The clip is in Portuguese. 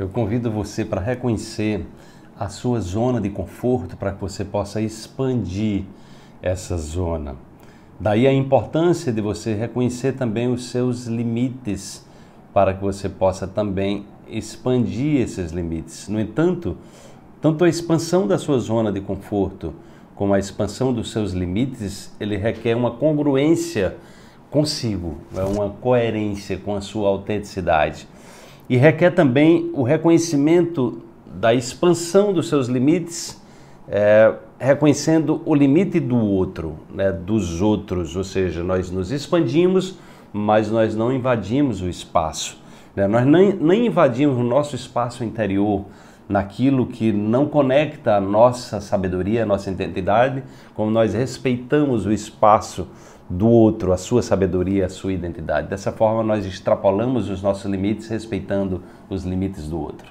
Eu convido você para reconhecer a sua zona de conforto para que você possa expandir essa zona. Daí a importância de você reconhecer também os seus limites para que você possa também expandir esses limites. No entanto, tanto a expansão da sua zona de conforto como a expansão dos seus limites, ele requer uma congruência consigo, uma coerência com a sua autenticidade. E requer também o reconhecimento da expansão dos seus limites, reconhecendo o limite do outro, dos outros, ou seja, nós nos expandimos, mas nós não invadimos o espaço, nós nem invadimos o nosso espaço interior, naquilo que não conecta a nossa sabedoria, a nossa identidade, como nós respeitamos o espaço do outro, a sua sabedoria, a sua identidade. Dessa forma, nós extrapolamos os nossos limites, respeitando os limites do outro.